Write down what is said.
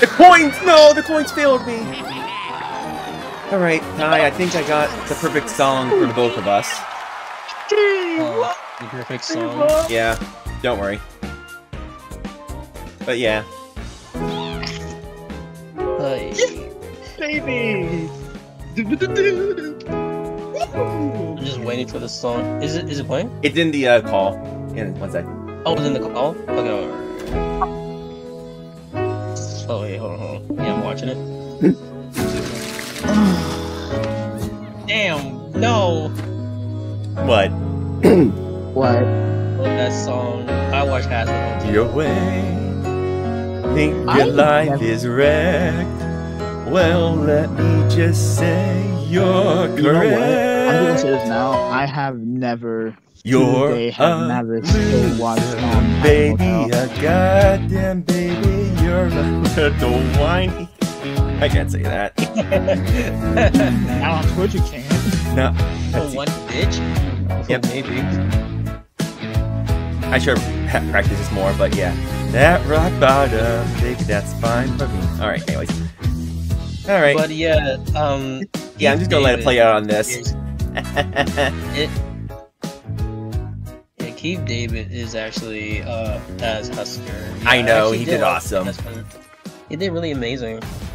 The coins! No, the coins failed me! Alright, Ty, I think I got the perfect song for both of us. The perfect song? Yeah, don't worry. But yeah. Yes, baby! I'm just waiting for the song. Is it playing? It's in the call. In one sec. Oh, it's in the call? Okay, alright. Oh, wait, hold on. Yeah, I'm watching it. Damn, no! What? What? Love that song. I watch Hazbin Hotel. Your way. Think your life is wrecked. Well, let me just say you're correct. You know what? I'm gonna say this now. I have never... You're a loser, baby, a goddamn baby, you're a little whiny. I can't say that. Now on Twitch you can. No. That's one bitch? Yep. Maybe. I sure practice this more, but yeah. That rock bottom, baby, that's fine for me. Alright, anyways. Alright. But yeah, yeah, I'm just gonna let it play out on this. Keith David is actually as Husker. Yeah, I know, he did awesome. He did really amazing.